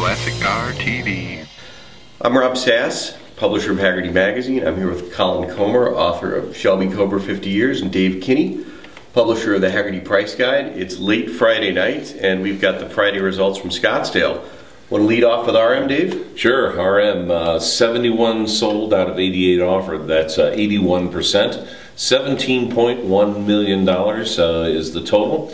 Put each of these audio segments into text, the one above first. Classic Car TV. I'm Rob Sass, publisher of Hagerty Magazine. I'm here with Colin Comer, author of Shelby Cobra 50 Years, and Dave Kinney, publisher of the Hagerty Price Guide. It's late Friday night, and we've got the Friday results from Scottsdale. Want to lead off with RM, Dave? Sure, RM, 71 sold out of 88 offered. That's 81%. $17.1 million is the total.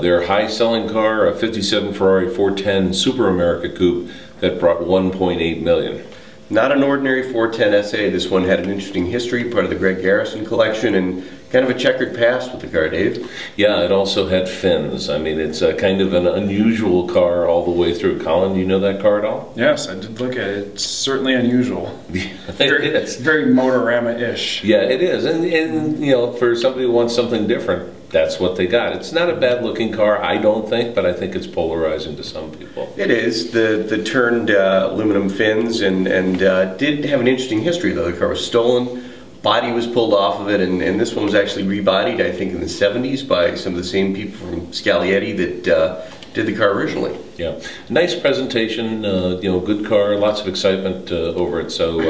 Their high selling car, a 57 Ferrari 410 Super America coupe that brought $1.8 million. Not an ordinary 410 SA. This one had an interesting history, part of the Greg Garrison collection, and kind of a checkered past with the car, Dave. Yeah, it also had fins. I mean, it's a kind of an unusual car all the way through. Colin, do you know that car at all? Yes, I did look at it. It's certainly unusual. It is. Very Motorama-ish. Yeah, it is. And you know, for somebody who wants something different, that's what they got. It's not a bad looking car, I don't think, but I think it's polarizing to some people. It is. The turned aluminum fins and did have an interesting history though. The car was stolen, body was pulled off of it, and this one was actually rebodied, I think, in the 70s by some of the same people from Scaglietti that did the car originally. Yeah, nice presentation, you know, good car, lots of excitement over it, so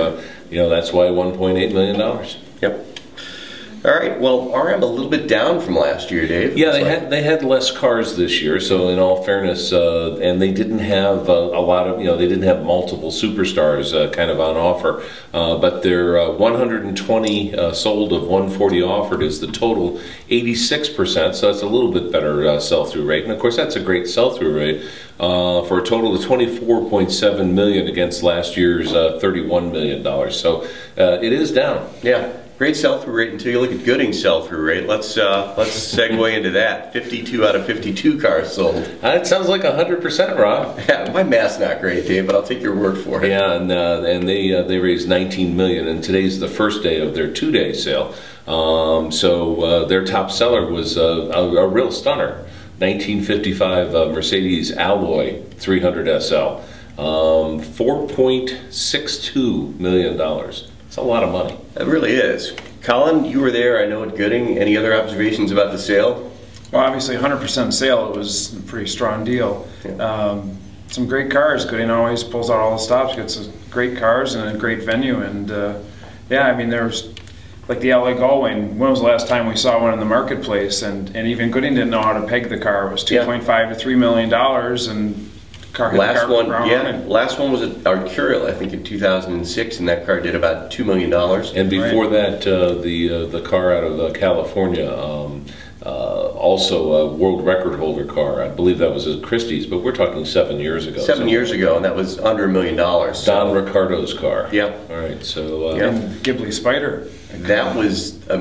you know, that's why $1.8 million. Yep. All right, well, RM a little bit down from last year, Dave. Yeah, they had less cars this year, so in all fairness, and they didn't have a lot of, you know, they didn't have multiple superstars kind of on offer, but their 120 sold of 140 offered is the total, 86%, so that's a little bit better sell-through rate, and of course that's a great sell-through rate, for a total of $24.7 million against last year's $31 million, so it is down. Yeah. Great sell-through rate until you look at Gooding's sell-through rate. Let's segue into that. 52 out of 52 cars sold. That sounds like 100%, Rob. Yeah, my math's not great, Dave, but I'll take your word for it. Yeah, and they raised $19 million, and today's the first day of their two-day sale. So their top seller was a real stunner, 1955 Mercedes Alloy 300SL, $4.62 million. It's a lot of money. It really is. Colin, you were there, I know, at Gooding. Any other observations about the sale? Well, obviously 100% sale, it was a pretty strong deal. Yeah. Some great cars. Gooding always pulls out all the stops, gets great cars and a great venue. And yeah, I mean, there's like the LA Galway, and when was the last time we saw one in the marketplace? And even Gooding didn't know how to peg the car. It was $2.5 yeah. to $3 million. And last one, yeah, last one was at Arcurial, I think, in 2006, and that car did about $2 million. And before that, the car out of California, also a world record holder car. I believe that was at Christie's, but we're talking 7 years ago. 7 years ago, and that was under $1 million. Don Ricardo's car. Yeah. All right, so... yeah. And Ghibli Spider. That was a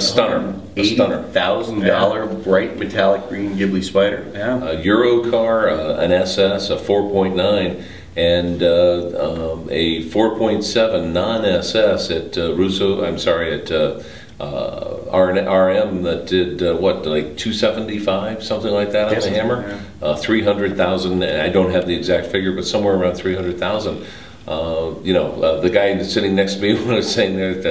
stunner. $80,000 yeah. bright metallic green Ghibli Spider. Yeah. A Euro car, an SS, a 4.9, and a 4.7 non-SS at Russo. I'm sorry, at RM that did what, like 275, something like that, yes, on the Hammer. Yeah. 300,000. I don't have the exact figure, but somewhere around 300,000. You know, the guy sitting next to me was saying that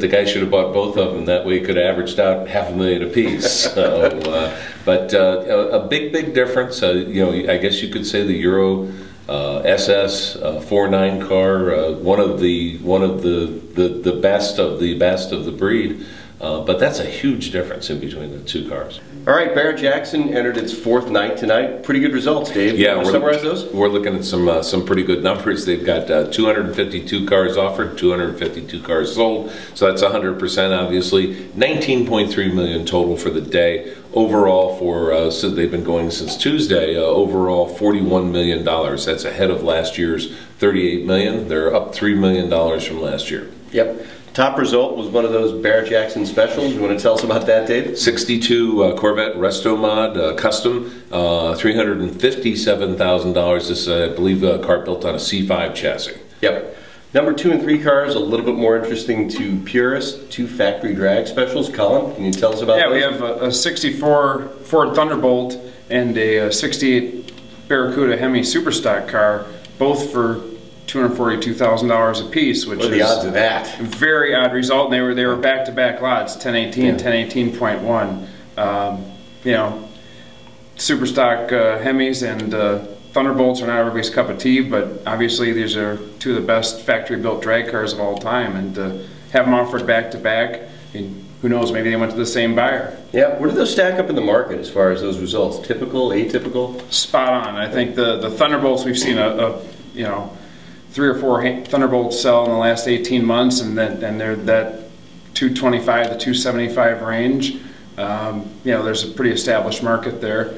the guy should have bought both of them, that way he could have averaged out $500,000 apiece. So, but a big difference. You know, I guess you could say the Euro SS 4.9 car, one of the best of the breed. But that's a huge difference in between the two cars. All right, Barrett-Jackson entered its fourth night tonight. Pretty good results, Dave. Yeah, summarize those? We're looking at some pretty good numbers. They've got 252 cars offered, 252 cars sold, so that's 100%, obviously. $19.3 million total for the day. Overall, for so they've been going since Tuesday, overall $41 million. That's ahead of last year's $38 million. They're up $3 million from last year. Yep. Top result was one of those Barrett-Jackson specials. You want to tell us about that, Dave? 62 Corvette Resto Mod Custom, $357,000. This, I believe, a car built on a C5 chassis. Yep. Number 2 and 3 cars, a little bit more interesting to purists, 2 factory drag specials. Colin, can you tell us about those? Yeah, we have a 64 Ford Thunderbolt and a 68 Barracuda Hemi Superstock car, both for $242,000 a piece, which is the odds of that? Very odd result. And they were back-to-back lots, 1018, yeah. 1018.1. You know, Superstock Hemis and Thunderbolts are not everybody's cup of tea, but obviously these are two of the best factory-built drag cars of all time, and to have them offered back-to-back, who knows, maybe they went to the same buyer. Yeah, where do those stack up in the market as far as those results? Typical, atypical? Spot on. I think the Thunderbolts, we've seen you know, 3 or 4 Thunderbolts sell in the last 18 months, and they're that 225 to 275 range. You know, there's a pretty established market there.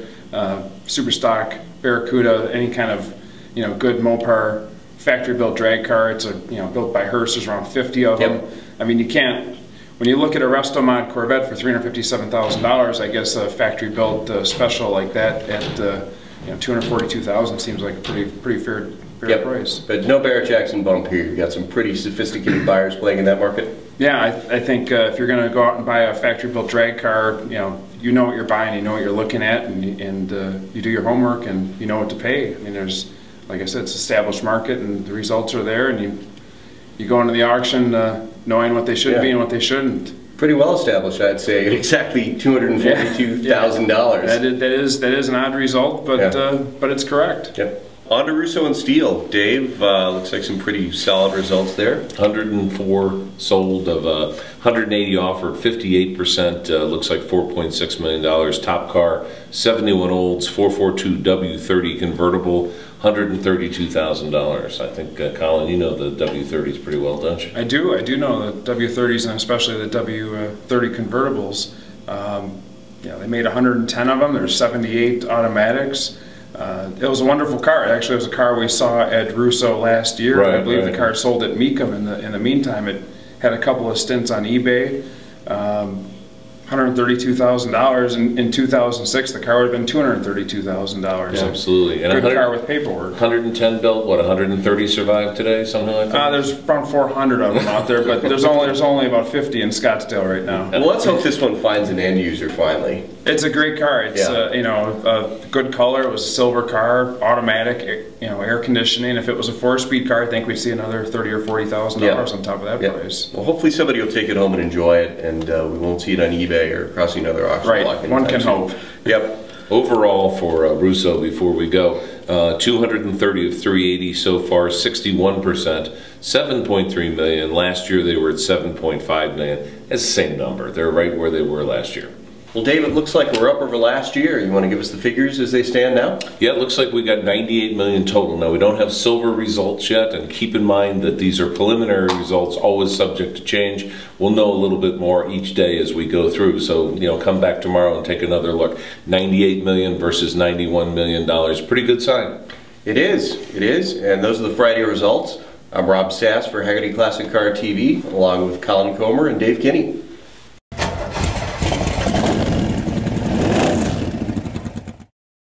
Superstock, Barracuda, any kind of, you know, good Mopar factory-built drag car. It's a, you know, built by Hurst. There's around 50 of them. Yep. I mean, you can't. When you look at a Resto Mod Corvette for $357,000, I guess a factory-built special like that at you know, $242,000 seems like a pretty fair yep. price. But no Barrett-Jackson bump here. You got some pretty sophisticated buyers playing in that market. Yeah, I think if you're going to go out and buy a factory-built drag car, you know what you're buying, you know what you're looking at, and you do your homework, and you know what to pay. I mean, there's, like I said, it's an established market, and the results are there, and you go into the auction knowing what they should yeah. be and what they shouldn't. Pretty well established, I'd say. Exactly $242,000. Yeah. That is an odd result, but yeah. But it's correct. Yep. On to Russo and Steele. Dave, looks like some pretty solid results there. 104 sold of 180 offered, 58%, looks like $4.6 million. Top car, 71 Olds 442 W30 convertible, $132,000. I think, Colin, you know the W30s pretty well, don't you? I do know the W30s, and especially the W30 convertibles. Yeah, they made 110 of them. There's 78 automatics. It was a wonderful car. Actually, it was a car we saw at Russo last year. Right, I believe right. the car sold at Mecum in the meantime. It had a couple of stints on eBay. $132,000 in 2006. The car would have been $232,000. Yeah, absolutely, and good car with paperwork. 110 built. What, 130 survived today? Something like that. There's around 400 of them out there, but there's only about 50 in Scottsdale right now. Well, let's hope this one finds an end user finally. It's a great car. It's yeah. You know, a good color. It was a silver car, automatic. You know, air conditioning. If it was a 4-speed car, I think we'd see another $30,000 or $40,000 yeah. on top of that yeah. price. Well, hopefully somebody will take it home and enjoy it, and we won't see it on eBay or crossing another auction right. block. One can hope. Yep. Overall for Russo, before we go, 230 of 380 so far, 61%, 7.3 million. Last year they were at 7.5 million. That's the same number. They're right where they were last year. Well, Dave, it looks like we're up over last year. You want to give us the figures as they stand now? Yeah, it looks like we got 98 million total. Now, we don't have silver results yet, and keep in mind that these are preliminary results, always subject to change. We'll know a little bit more each day as we go through, so, you know, come back tomorrow and take another look. 98 million versus $91 million. Pretty good sign. It is. It is, and those are the Friday results. I'm Rob Sass for Hagerty Classic Car TV, along with Colin Comer and Dave Kinney.